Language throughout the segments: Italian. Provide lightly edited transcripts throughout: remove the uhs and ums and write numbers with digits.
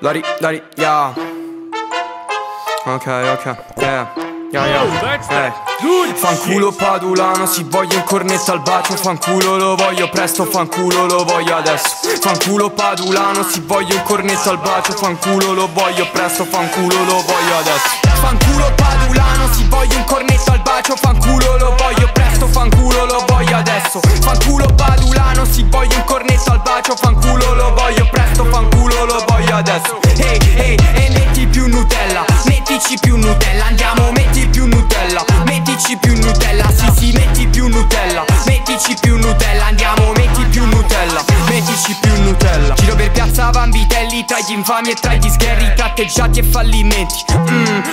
Lari, yeah. Okay, yeah. Fanculo Padulano, si voglio il cornetto al bacio. Fanculo, lo voglio presto, fanculo, lo voglio adesso. Fanculo Padulano, si voglio il cornetto al bacio. Fanculo, lo voglio presto, fanculo, lo voglio adesso. Fanculo Padulano, si voglio il cornetto al bacio. Fanculo, lo voglio presto, fanculo, lo voglio adesso. Fanculo Padulano, si voglio il cornetto al bacio. Fanculo, lo voglio presto, fanculo, lo voglio adesso. Ehi, ehi, e metti più Nutella, mettici più Nutella, andiamo, metti più Nutella, mettici più Nutella, sì, metti più Nutella, mettici più Nutella, andiamo, metti più Nutella, mettici più Nutella. Giro per piazza Cavitelli, tra gli infami e tra gli sgherri, tratteggiati e fallimenti,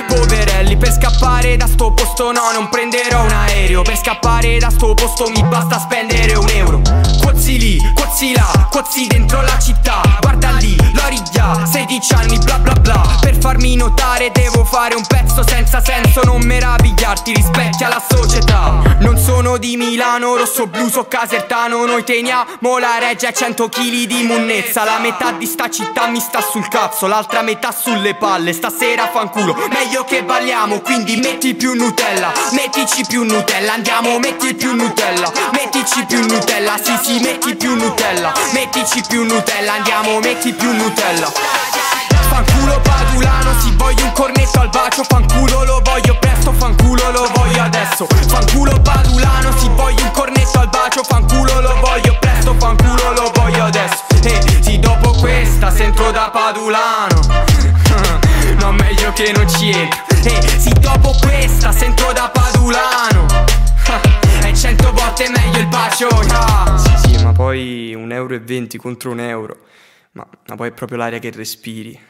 poverelli. Per scappare da sto posto no, non prenderò un aereo, per scappare da sto posto mi basta spendere un euro. Cozzi lì, cozzi là, cozzi dentro la città, guarda lì, l'origlia, 16 anni bla bla bla. Per farmi notare devo fare un pezzo senza senso, non meravigliarti, rispecchia la società. Non sono di Milano, rosso blu, so casertano, noi teniamo la reggia, 100 kg di munnezza, la metà di sta città mi sta sul cazzo, l'altra metà sulle palle, stasera fanculo, meglio che balliamo, quindi metti più Nutella, mettici più Nutella, andiamo, metti più Nutella, mettici più Nutella, sì, metti più Nutella, mettici più Nutella, andiamo, metti più Nutella. Fanculo Padulano, si voglio un cornetto al bacio, fanculo, lo voglio presto, fanculo, lo voglio adesso. Fanculo Padulano, si voglio un cornetto al bacio, fanculo, lo voglio presto, fanculo, lo voglio adesso. Sì, dopo questa sento da Padulano no, meglio che non ci entro. Sì, dopo questa sento da Padulano è 100 volte meglio il bacio, yeah. Sì, ma poi 1,20 euro contro 1 euro, ma poi è proprio l'aria che respiri.